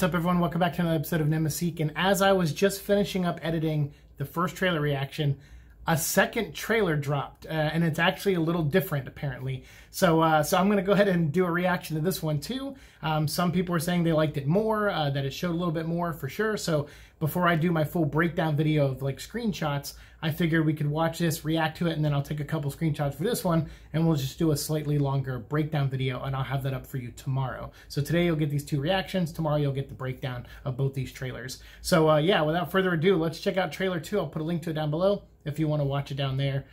What's up, everyone? Welcome back to another episode of Nemeseek. And as I was just finishing up editing the first trailer reaction, a second trailer dropped, and it's actually a little different, apparently. So I'm going to go ahead and do a reaction to this one, too. Some people are saying they liked it more, that it showed a little bit more, for sure. So before I do my full breakdown video of, like, screenshots, I figured we could watch this, react to it, and then I'll take a couple screenshots for this one, and we'll just do a slightly longer breakdown video, and I'll have that up for you tomorrow. So today you'll get these two reactions, tomorrow you'll get the breakdown of both these trailers. So yeah, without further ado, let's check out trailer 2. I'll put a link to it down below. If you want to watch it down there,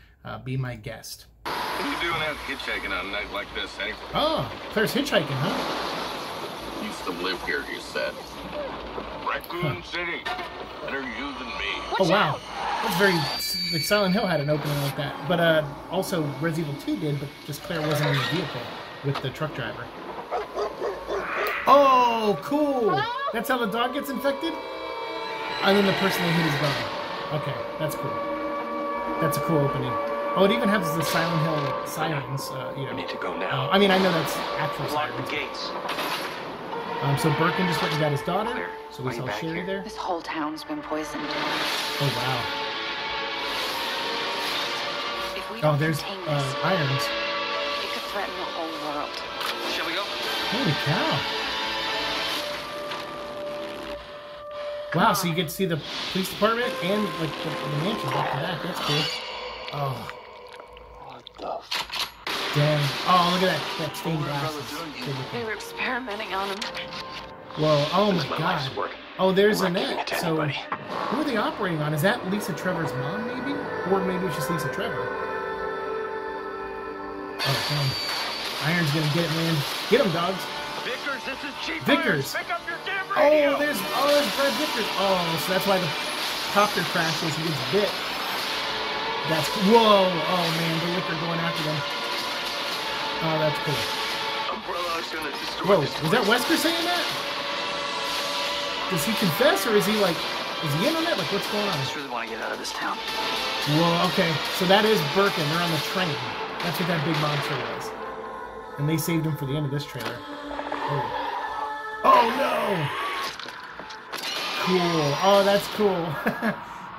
be my guest. What are you doing out hitchhiking on a night like this anyway? Oh, there's hitchhiking, huh? Used to live here, you said. Raccoon City. And they're using me. Oh, wow. That's very... Like, Silent Hill had an opening like that. But also, Resident Evil 2 did, but just Claire wasn't in the vehicle with the truck driver. Oh, cool. Hello? That's how the dog gets infected? And then the person that hit his bone. Okay, that's cool. That's a cool opening. Oh, it even has the Silent Hill sirens. You know. We need to go now. I mean, I know that's actual sirens. Lock the gates. So Birkin just went and got his daughter. Claire, so we saw Sherry there. This whole town's been poisoned. Oh wow. If we there's Irons. It could threaten the whole world. Shall we go? Holy cow! Wow. So you get to see the police department and like the mansion after that. That's cool. Oh. What the? Damn. Oh, look at that. That stained glass. They were experimenting on him. Whoa. Oh my God. Oh, there's Annette. So, who are they operating on? Is that Lisa Trevor's mom, maybe? Or maybe it's just Lisa Trevor. Oh, damn. Iron's gonna get it, man. Get him, dogs. Vickers, this is Chief Vickers. Pick up your damn radio. Oh, there's Brad Vickers. Oh, so that's why the copter crashes. He gets bit. That's whoa! Oh man, the liquor going after them. Oh, that's cool. Umbrella's gonna destroy. Whoa, was that Wesker saying that? Does he confess, or is he like, is he in on that? Like, what's going on? I just really want to get out of this town. Whoa, okay. So that is Birkin. They're on the train. That's what that big monster was. And they saved him for the end of this trailer. Oh, oh no! Cool. Oh, that's cool.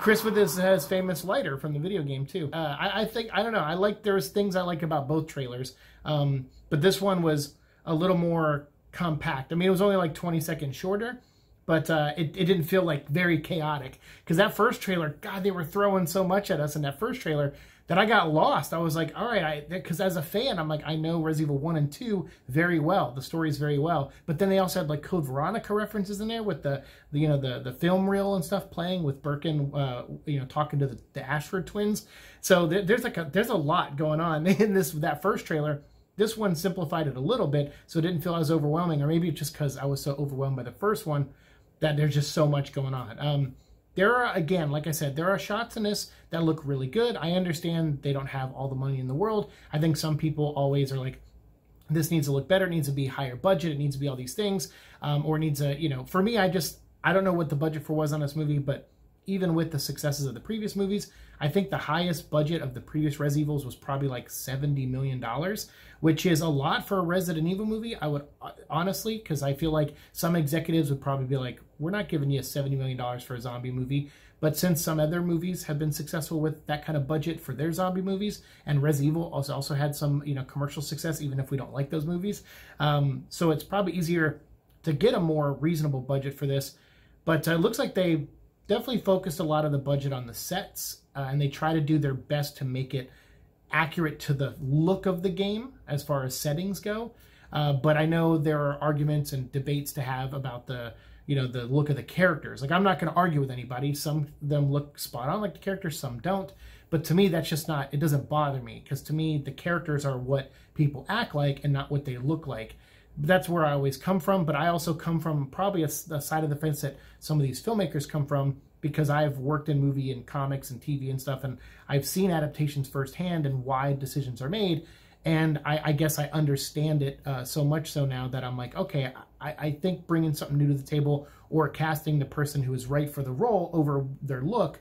Chris with his famous lighter from the video game, too. I think, I don't know, I like, there's things I like about both trailers, but this one was a little more compact. I mean, it was only like 20 seconds shorter, but it didn't feel like very chaotic. Because that first trailer, God, they were throwing so much at us in that first trailer that I got lost. I was like, all right, because as a fan, I'm like, I know Resident Evil 1 and 2 very well, the stories very well. But then they also had like Code Veronica references in there with the you know, the film reel and stuff playing with Birkin, you know, talking to the Ashford twins. So there's a lot going on in that first trailer. This one simplified it a little bit, so it didn't feel as overwhelming, or maybe just because I was so overwhelmed by the first one that there's just so much going on. There are, again, like I said, there are shots in this that look really good. I understand they don't have all the money in the world. I think some people always are like, this needs to look better. It needs to be higher budget. It needs to be all these things. Or it needs a, you know, for me, I don't know what the budget for was on this movie, but even with the successes of the previous movies, I think the highest budget of the previous Res Evils was probably like $70 million, which is a lot for a Resident Evil movie. I would honestly, because I feel like some executives would probably be like, we're not giving you $70 million for a zombie movie. But since some other movies have been successful with that kind of budget for their zombie movies, and Res Evil also had some, you know, commercial success, even if we don't like those movies. So it's probably easier to get a more reasonable budget for this. But it looks like they definitely focused a lot of the budget on the sets, and they try to do their best to make it accurate to the look of the game as far as settings go. But I know there are arguments and debates to have about the, you know, the look of the characters. Like, I'm not going to argue with anybody. Some of them look spot on like the characters, some don't. But to me, that's just not, it doesn't bother me, because to me, the characters are what people act like and not what they look like. That's where I always come from, but I also come from probably a side of the fence that some of these filmmakers come from, because I've worked in movie and comics and TV and stuff, and I've seen adaptations firsthand and why decisions are made, and I guess I understand it so much so now that I'm like, okay, I think bringing something new to the table or casting the person who is right for the role over their look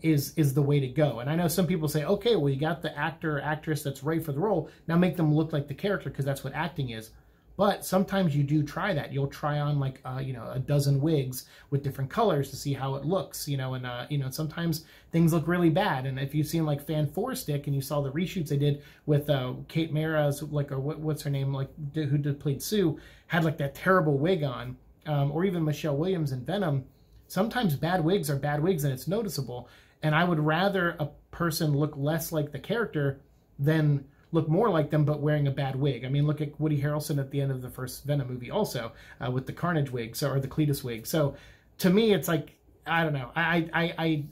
is the way to go. And I know some people say, okay, well, you got the actor or actress that's right for the role, now make them look like the character, because that's what acting is. But sometimes you do try that. You'll try on like, you know, a dozen wigs with different colors to see how it looks, you know, and, you know, sometimes things look really bad. And if you've seen like Fan 4 Stick and you saw the reshoots they did with Kate Mara's, like, or what's her name, like, who played Sue, had like that terrible wig on, or even Michelle Williams in Venom. Sometimes bad wigs are bad wigs and it's noticeable. And I would rather a person look less like the character than look more like them but wearing a bad wig. I mean, look at Woody Harrelson at the end of the first Venom movie also with the Carnage wig, so, or the Cletus wig. So to me, it's like, I don't know. I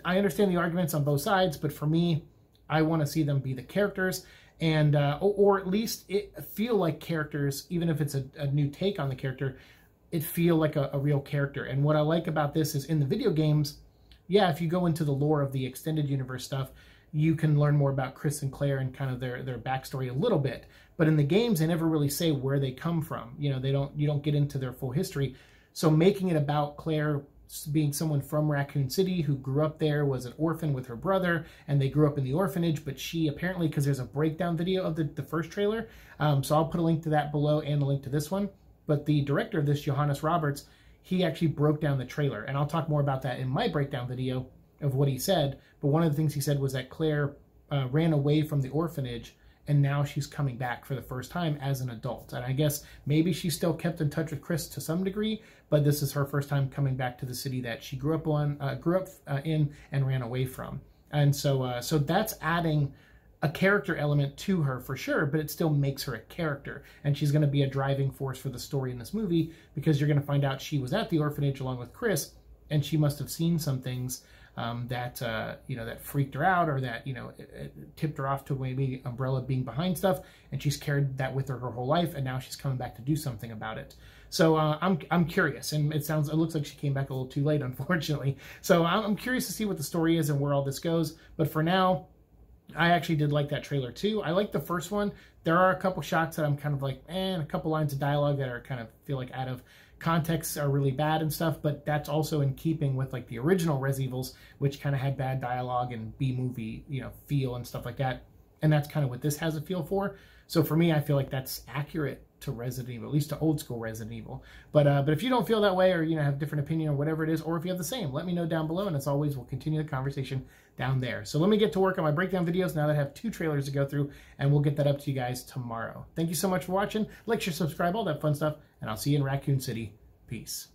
understand the arguments on both sides, but for me, I want to see them be the characters and or at least it feel like characters, even if it's a new take on the character, it feel like a real character. And what I like about this is in the video games, yeah, if you go into the lore of the extended universe stuff, you can learn more about Chris and Claire and kind of their backstory a little bit. But in the games, they never really say where they come from. You know, you don't get into their full history. So making it about Claire being someone from Raccoon City who grew up there, was an orphan with her brother, and they grew up in the orphanage, but she apparently, because there's a breakdown video of the first trailer, so I'll put a link to that below and a link to this one. But the director of this, Johannes Roberts, he actually broke down the trailer, and I'll talk more about that in my breakdown video of what he said. But one of the things he said was that Claire ran away from the orphanage, and now she's coming back for the first time as an adult. And I guess maybe she still kept in touch with Chris to some degree, but this is her first time coming back to the city that she grew up in and ran away from. And so so that's adding a character element to her for sure, but it still makes her a character, and she's going to be a driving force for the story in this movie, because you're going to find out she was at the orphanage along with Chris, and she must have seen some things that you know, that freaked her out, or that, you know, it tipped her off to maybe Umbrella being behind stuff, and she's carried that with her her whole life, and now she's coming back to do something about it. So I'm curious, and it looks like she came back a little too late, unfortunately. So I'm curious to see what the story is and where all this goes. But for now, I actually did like that trailer too. I like the first one. There are a couple shots that I'm kind of like, and a couple lines of dialogue that are kind of feel like out of context, are really bad and stuff, but that's also in keeping with like the original Res Evils, which kind of had bad dialogue and B-movie, you know, feel and stuff like that. And that's kind of what this has a feel for. So for me, I feel like that's accurate to Resident Evil, at least to old school Resident Evil. But if you don't feel that way, or, you know, have different opinion or whatever it is, or if you have the same, let me know down below. And as always, we'll continue the conversation down there. So let me get to work on my breakdown videos now that I have 2 trailers to go through, and we'll get that up to you guys tomorrow. Thank you so much for watching. Like, share, subscribe, all that fun stuff, and I'll see you in Raccoon City. Peace.